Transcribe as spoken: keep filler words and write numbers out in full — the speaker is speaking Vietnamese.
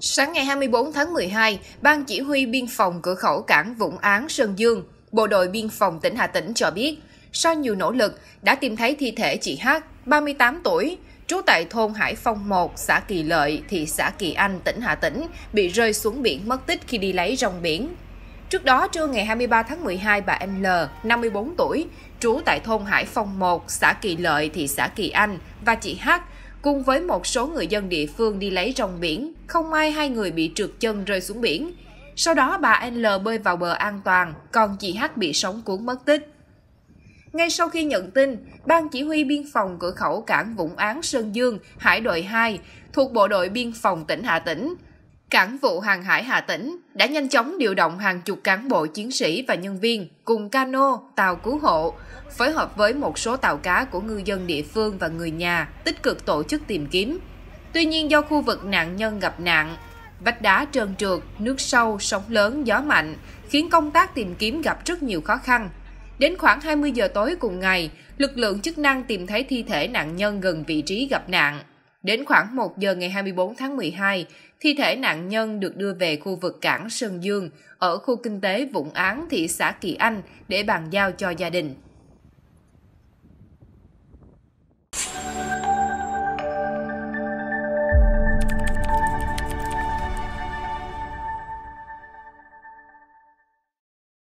Sáng ngày hai mươi bốn tháng mười hai, Ban Chỉ huy Biên phòng cửa khẩu cảng Vũng Áng, Sơn Dương, Bộ đội Biên phòng tỉnh Hà Tĩnh cho biết, sau nhiều nỗ lực, đã tìm thấy thi thể chị H, ba mươi tám tuổi, trú tại thôn Hải Phong một, xã Kỳ Lợi, thị xã Kỳ Anh, tỉnh Hà Tĩnh, bị rơi xuống biển mất tích khi đi lấy rong biển. Trước đó, trưa ngày hai mươi ba tháng mười hai, bà em lờ, năm mươi bốn tuổi, trú tại thôn Hải Phong một, xã Kỳ Lợi, thị xã Kỳ Anh, và chị H, cùng với một số người dân địa phương đi lấy rong biển, không may hai người bị trượt chân rơi xuống biển. Sau đó, bà en lờ bơi vào bờ an toàn, còn chị H bị sóng cuốn mất tích. Ngay sau khi nhận tin, Ban Chỉ huy Biên phòng cửa khẩu cảng Vũng Áng, Sơn Dương, Hải đội hai, thuộc Bộ đội Biên phòng tỉnh Hà Tĩnh, Cảng vụ Hàng hải Hà Tĩnh đã nhanh chóng điều động hàng chục cán bộ chiến sĩ và nhân viên cùng cano, tàu cứu hộ, phối hợp với một số tàu cá của ngư dân địa phương và người nhà tích cực tổ chức tìm kiếm. Tuy nhiên, do khu vực nạn nhân gặp nạn, vách đá trơn trượt, nước sâu, sóng lớn, gió mạnh khiến công tác tìm kiếm gặp rất nhiều khó khăn. Đến khoảng hai mươi giờ tối cùng ngày, lực lượng chức năng tìm thấy thi thể nạn nhân gần vị trí gặp nạn. Đến khoảng một giờ ngày hai mươi bốn tháng mười hai, thi thể nạn nhân được đưa về khu vực cảng Sơn Dương ở khu kinh tế Vũng Áng, thị xã Kỳ Anh để bàn giao cho gia đình.